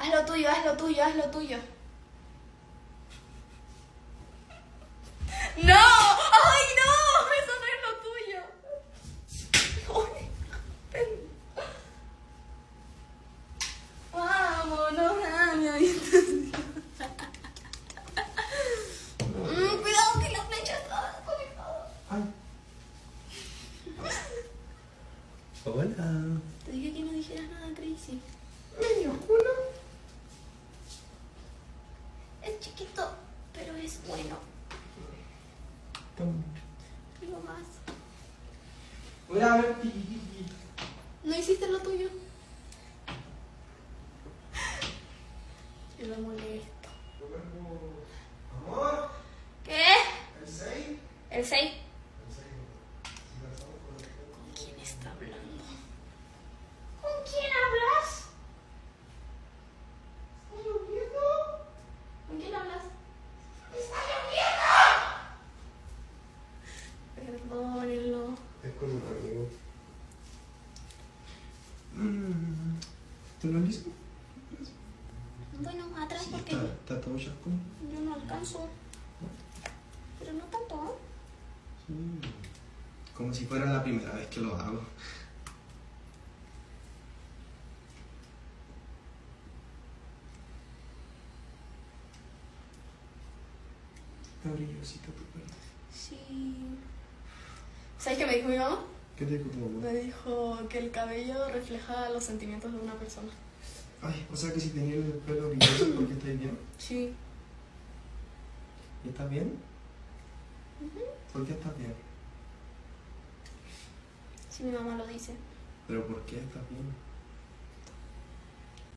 Haz lo tuyo, haz lo tuyo, haz lo tuyo. ¡No! ¡Ay, no! Eso no es lo tuyo. ¡Vámonos, Dani! Cuidado que la flecha está conectada. Hola. Te dije que no dijeras nada, Crazy. Medio culo. Es chiquito, pero es bueno. Tengo más. Voy a ver. No hiciste lo tuyo. Yo lo molesto. Amor. ¿Qué? El 6. El 6. ¿Con quién está hablando? ¿Con quién hablas? ¿Estás lloviendo? ¿Con quién hablas? ¡Está lloviendo! Perdónenlo. Es con un amigo. ¿Tú lo listo? Bueno, atrás sí, porque... ¿Está todo ya como? Yo no alcanzo. Pero no tanto, ¿eh? Sí. Como si fuera la primera vez que lo hago. Está brillosita tu perro. Sí. ¿Sabes qué me dijo mi mamá? ¿Qué te dijo tu mamá? Me dijo que el cabello refleja los sentimientos de una persona. Ay, o sea que si tenías el pelo brilloso, ¿por qué estás bien? Sí. ¿Y estás bien? Uh-huh. ¿Por qué estás bien? Sí, mi mamá lo dice. ¿Pero por qué estás bien?